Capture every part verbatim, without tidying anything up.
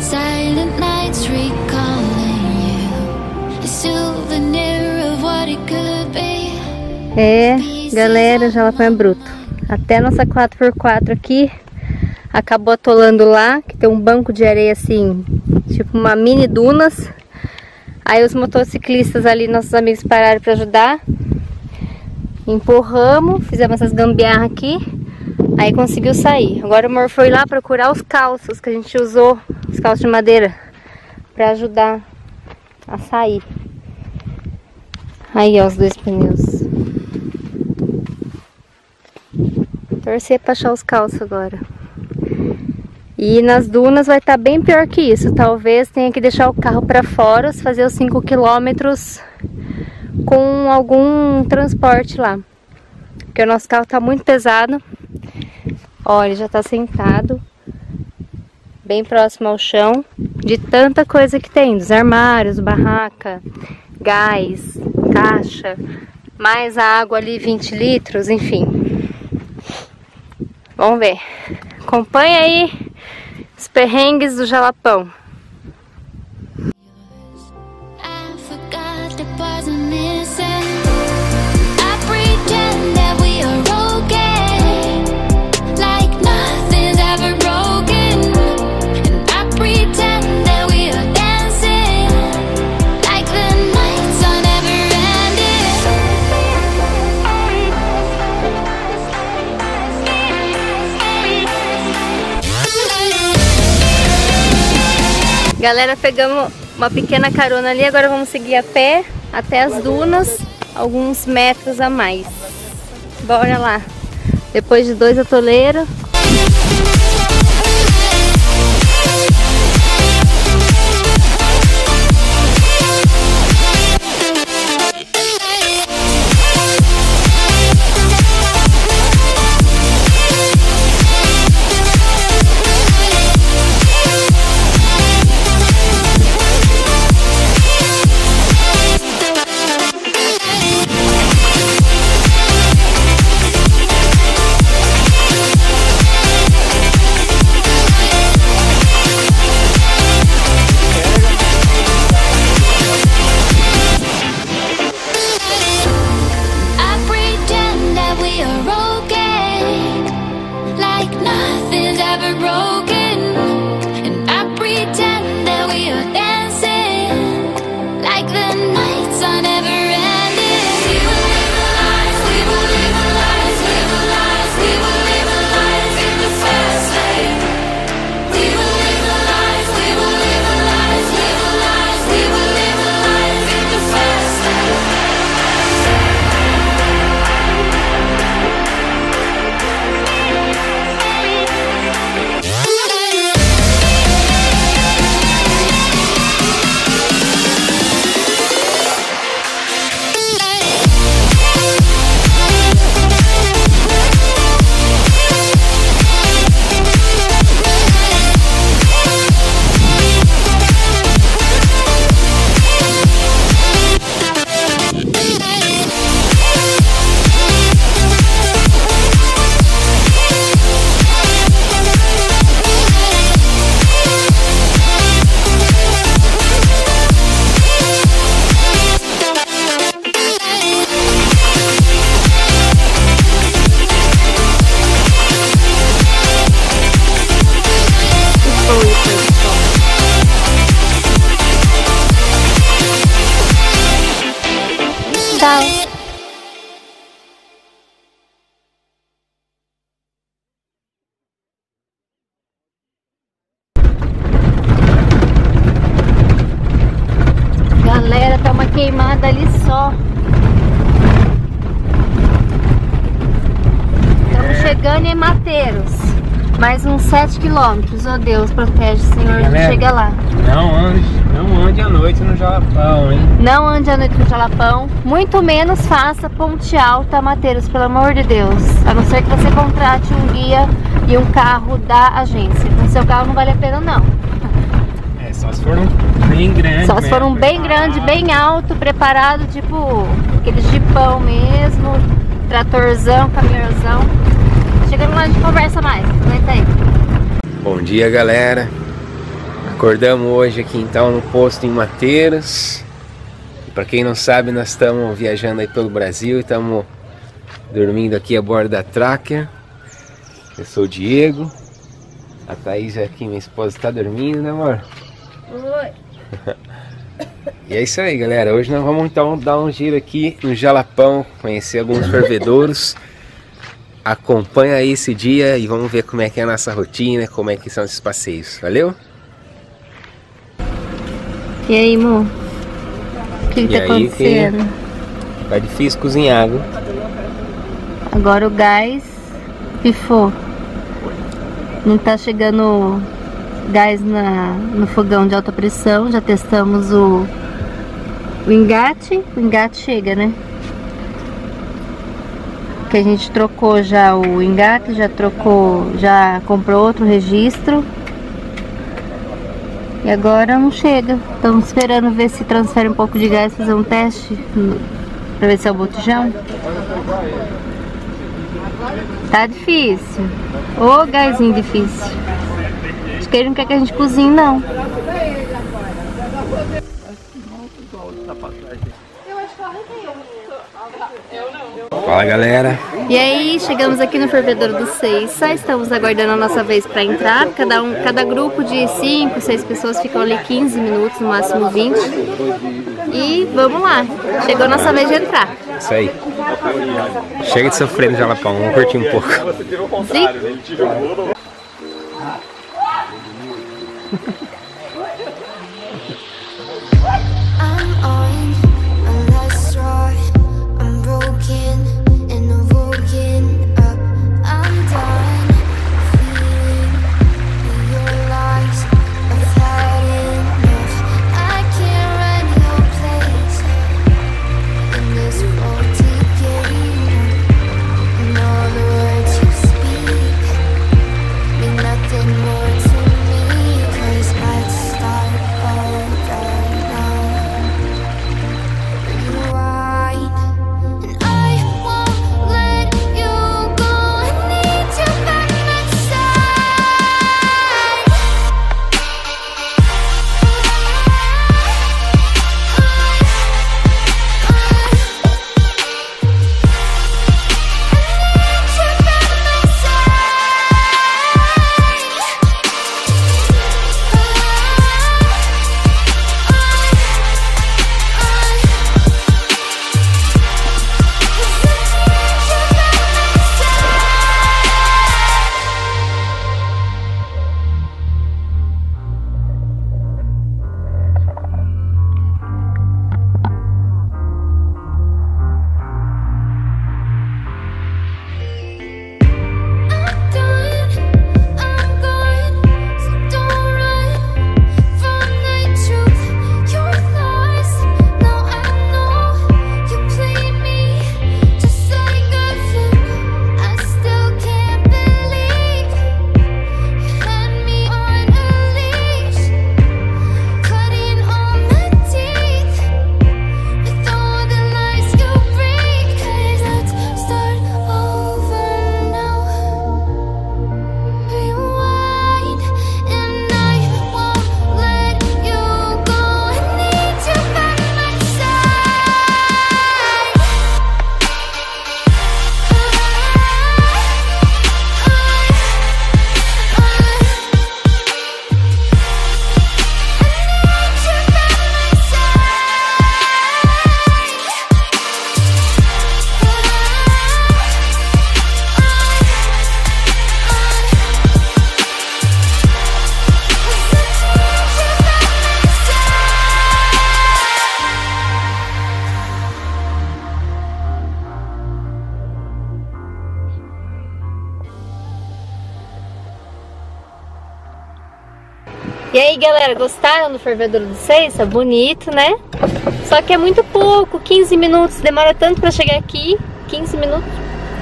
Silent nights recalling you, a souvenir of what it could be. É, galera, Jalapão é bruto. Até nossa quatro por quatro aqui acabou atolando lá, que tem um banco de areia assim, tipo uma mini dunas. Aí os motociclistas ali, nossos amigos, pararam para ajudar. Empurramos, fizemos essas gambiarras aqui, aí conseguiu sair. Agora o amor foi lá procurar os calços que a gente usou, os calços de madeira, para ajudar a sair. Aí, ó, os dois pneus. Torcer para achar os calços agora. E nas dunas vai estar bem pior que isso. Talvez tenha que deixar o carro para fora, fazer os cinco quilômetros com algum transporte lá, porque o nosso carro tá muito pesado. Ó, ele já tá sentado bem próximo ao chão, de tanta coisa que tem, dos armários, barraca, gás, caixa, mais a água ali, vinte litros, enfim. Vamos ver. Acompanha aí os perrengues do Jalapão. Galera, pegamos uma pequena carona ali, agora vamos seguir a pé até as dunas, alguns metros a mais. Bora lá, depois de dois atoleiros. Galera, tá uma queimada ali só. Estamos chegando em Mateiros. Mais uns sete quilômetros. Oh Deus, protege, Senhor. Galera, chega lá. Não ande. Não ande à noite no Jalapão, hein? Não ande à noite no Jalapão. Muito menos faça ponte alta a Mateiros, pelo amor de Deus. A não ser que você contrate um guia e um carro da agência. Então seu carro não vale a pena, não. É, só se for um bem grande. Só mesmo, se for um bem grande, bem alto, preparado, tipo aquele jipão mesmo, tratorzão, caminhãozão. Chegando lá, a gente conversa mais. Comenta aí. Bom dia, galera. Acordamos hoje aqui então no posto em Mateiros. Para quem não sabe, nós estamos viajando aí pelo Brasil e estamos dormindo aqui a bordo da Trakia. Eu sou o Diego. A Thaís aqui, minha esposa, está dormindo, né, amor? Oi. E é isso aí, galera. Hoje nós vamos então dar um giro aqui no Jalapão, conhecer alguns fervedouros. Acompanha aí esse dia e vamos ver como é que é a nossa rotina, como é que são esses passeios. Valeu? E aí, amor? O que, que tá aí, acontecendo? Que... Tá difícil cozinhar água. Agora o gás pifou. Não tá chegando gás na, no fogão de alta pressão. Já testamos o, o engate. O engate chega, né? Que a gente trocou já o engate, já trocou, já comprou outro registro. E agora não chega. Estamos esperando ver se transfere um pouco de gás, fazer um teste para ver se é o botijão. Tá difícil. Ô, gásinho difícil. Acho que ele não quer que a gente cozinhe, não. Fala, galera. E aí, chegamos aqui no Fervedouro da Ceiça, estamos aguardando a nossa vez para entrar. Cada, um, cada grupo de cinco, seis pessoas ficam ali quinze minutos, no máximo vinte. E vamos lá, chegou a nossa vez de entrar. Isso aí. Chega de sofrer no Jalapão, vamos curtir um pouco. Sim. E aí, galera, gostaram do Fervedouro da Ceiça? Bonito, né? Só que é muito pouco, quinze minutos, demora tanto pra chegar aqui, quinze minutos.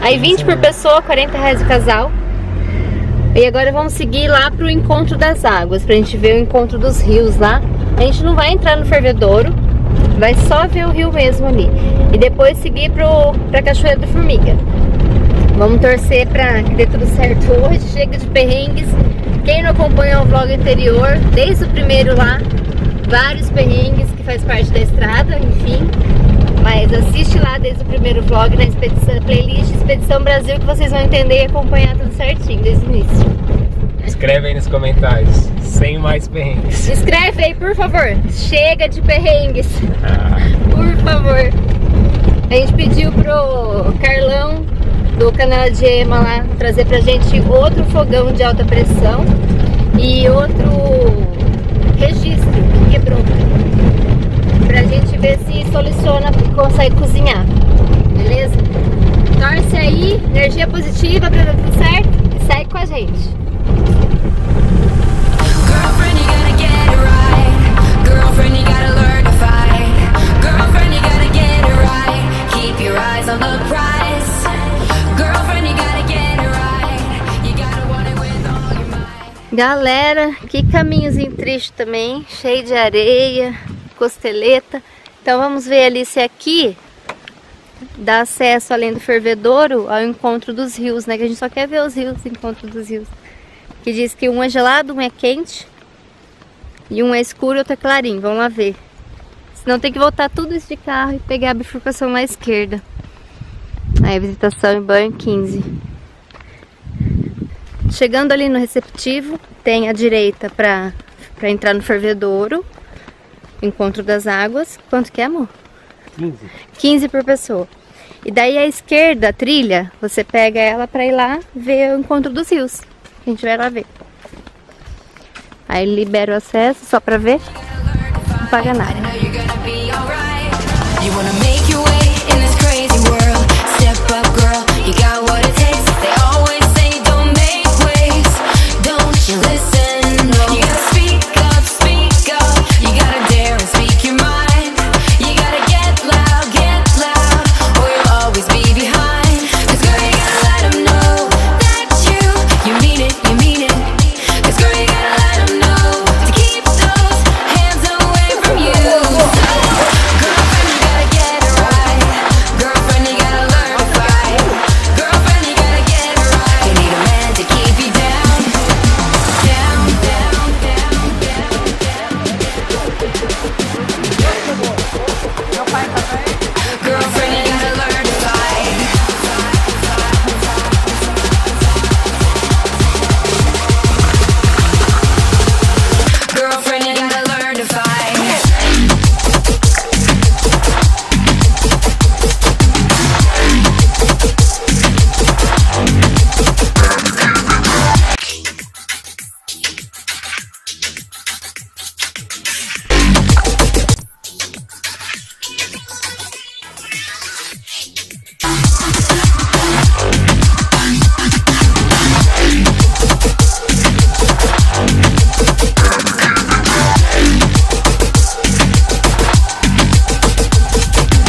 Aí vinte por pessoa, quarenta reais o casal. E agora vamos seguir lá pro Encontro das Águas, pra gente ver o encontro dos rios lá. A gente não vai entrar no fervedouro, vai só ver o rio mesmo ali. E depois seguir pro, pra Cachoeira da Formiga. Vamos torcer pra que dê tudo certo hoje, chega de perrengues. Quem não acompanha o vlog anterior, desde o primeiro lá, vários perrengues que faz parte da estrada, enfim. Mas assiste lá desde o primeiro vlog na Expedição Playlist, Expedição Brasil, que vocês vão entender e acompanhar tudo certinho desde o início. Escreve aí nos comentários, sem mais perrengues. Escreve aí, por favor. Chega de perrengues. Ah. Por favor. A gente pediu pro Carlão, do canal de Ema lá, trazer pra gente outro fogão de alta pressão e outro registro que quebrou, pra gente ver se soluciona e consegue cozinhar, beleza? Torce aí, energia positiva pra dar tudo certo e segue com a gente. Galera, que caminhozinho triste também, cheio de areia, costeleta. Então vamos ver ali se aqui dá acesso, além do fervedouro, ao encontro dos rios, né? Que a gente só quer ver os rios, encontro dos rios. Que diz que um é gelado, um é quente, e um é escuro e outro é clarinho. Vamos lá ver. Senão tem que voltar tudo isso de carro e pegar a bifurcação na esquerda. Aí visitação em banho quinze. Chegando ali no receptivo, tem a direita para para entrar no fervedouro, Encontro das Águas. Quanto que é, amor? quinze. quinze por pessoa. E daí a esquerda, a trilha, você pega ela para ir lá ver o encontro dos rios. A gente vai lá ver. Aí libera o acesso só para ver. Não paga nada.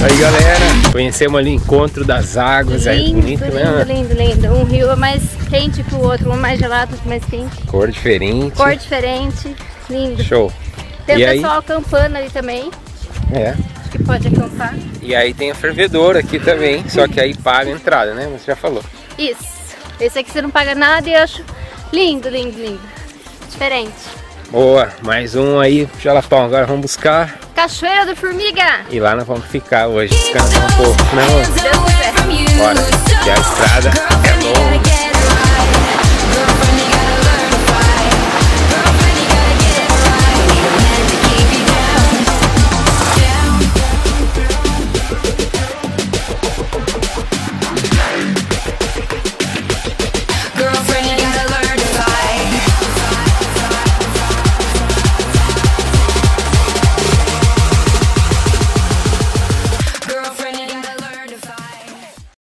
Aí galera, conhecemos ali o Encontro das Águas, lindo, aí bonito, lindo, né? Lindo, lindo, lindo. Um rio é mais quente que o outro, um mais gelado, outro mais quente. Cor diferente. Cor diferente, lindo. Show. Tem e o pessoal aí? Acampando ali também. É. Acho que pode acampar. E aí tem a fervedora aqui também, só que aí paga a entrada, né? Você já falou. Isso. Esse aqui você não paga nada e eu acho lindo, lindo, lindo. Diferente. Boa, mais um aí pro Jalapão. Agora vamos buscar Cachoeira da Formiga. E lá nós vamos ficar hoje, descansar um pouco, né? Bora, que a estrada é longa.